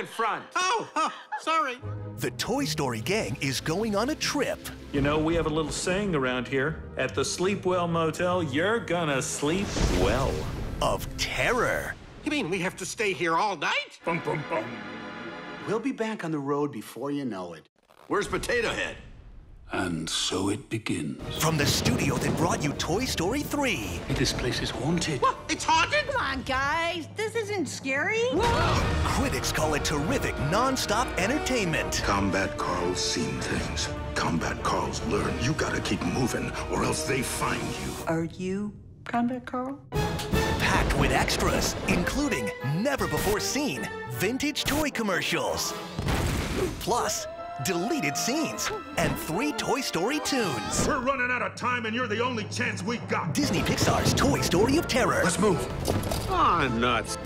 in front. Oh, sorry. The Toy Story gang is going on a trip. You know, we have a little saying around here. At the Sleep Well Motel, you're gonna sleep well. Of terror. You mean we have to stay here all night? Bum, bum, bum. We'll be back on the road before you know it. Where's Potato Head? And so it begins. From the studio that brought you Toy Story 3. Hey, this place is haunted. What? It's haunted? Come on, guys. This isn't scary. Whoa. Critics call it terrific, non-stop entertainment. Combat Carl's seen things. Combat Carl's learned you gotta keep moving or else they find you. Are you Combat Carl? Packed with extras, including never-before-seen vintage toy commercials. Plus, deleted scenes, and 3 Toy Story tunes. We're running out of time, and you're the only chance we got. Disney Pixar's Toy Story of Terror. Let's move. Aw, nuts.